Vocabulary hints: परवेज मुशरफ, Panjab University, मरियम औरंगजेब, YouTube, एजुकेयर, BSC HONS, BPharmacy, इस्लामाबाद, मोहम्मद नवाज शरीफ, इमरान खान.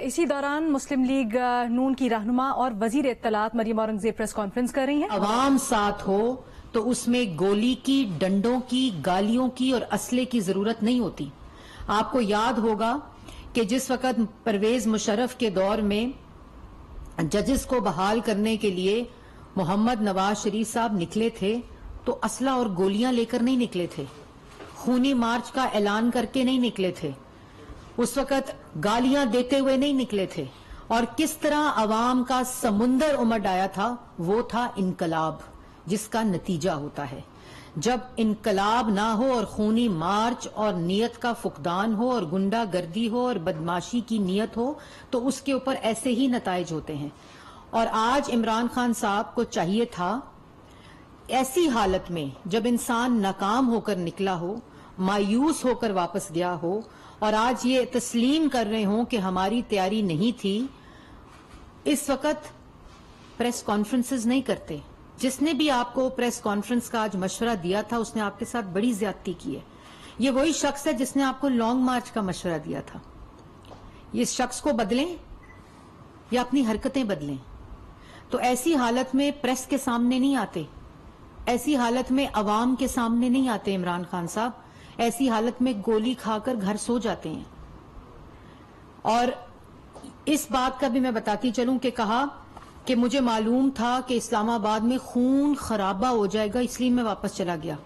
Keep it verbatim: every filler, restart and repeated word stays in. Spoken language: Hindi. इसी दौरान मुस्लिम लीग नून की रहनुमा और वजीर इत्तलात मरियम औरंगजेब प्रेस कॉन्फ्रेंस कर रही हैं। अवाम साथ हो तो उसमें गोली की, डंडों की, गालियों की और असले की जरूरत नहीं होती। आपको याद होगा कि जिस वक्त परवेज मुशरफ के दौर में जजेस को बहाल करने के लिए मोहम्मद नवाज शरीफ साहब निकले थे तो असला और गोलियां लेकर नहीं निकले थे, खूनी मार्च का ऐलान करके नहीं निकले थे, उस वक्त गालियां देते हुए नहीं निकले थे। और किस तरह अवाम का समुंदर उमड़ आया था, वो था इनकलाब, जिसका नतीजा होता है। जब इनकलाब ना हो और खूनी मार्च और नियत का फुकदान हो और गुंडागर्दी हो और बदमाशी की नियत हो तो उसके ऊपर ऐसे ही नताइज होते हैं। और आज इमरान खान साहब को चाहिए था ऐसी हालत में जब इंसान नाकाम होकर निकला हो, मायूस होकर वापस गया हो, और आज ये तस्लीम कर रहे हों कि हमारी तैयारी नहीं थी, इस वक्त प्रेस कॉन्फ्रेंसेस नहीं करते। जिसने भी आपको प्रेस कॉन्फ्रेंस का आज मशवरा दिया था उसने आपके साथ बड़ी ज्यादती की है। ये वही शख्स है जिसने आपको लॉन्ग मार्च का मशवरा दिया था। इस शख्स को बदलें या अपनी हरकतें बदलें। तो ऐसी हालत में प्रेस के सामने नहीं आते, ऐसी हालत में अवाम के सामने नहीं आते इमरान खान साहब, ऐसी हालत में गोली खाकर घर सो जाते हैं। और इस बात का भी मैं बताती चलूं कि कहा कि मुझे मालूम था कि इस्लामाबाद में खून खराबा हो जाएगा, इसलिए मैं वापस चला गया।